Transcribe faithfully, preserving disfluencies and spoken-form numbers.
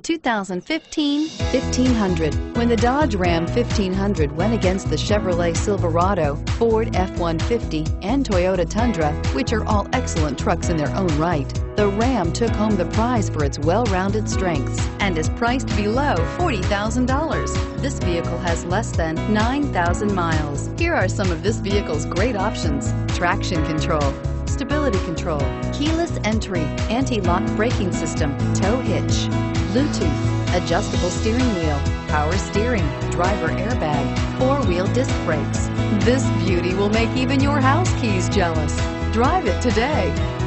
The two thousand fifteen fifteen hundred. When the Dodge Ram fifteen hundred went against the Chevrolet Silverado, Ford F one fifty, and Toyota Tundra, which are all excellent trucks in their own right, the Ram took home the prize for its well-rounded strengths and is priced below forty thousand dollars. This vehicle has less than nine thousand miles. Here are some of this vehicle's great options: traction control, stability control, keyless entry, anti-lock braking system, tow hitch, Bluetooth, adjustable steering wheel, power steering, driver airbag, four-wheel disc brakes. This beauty will make even your house keys jealous. Drive it today.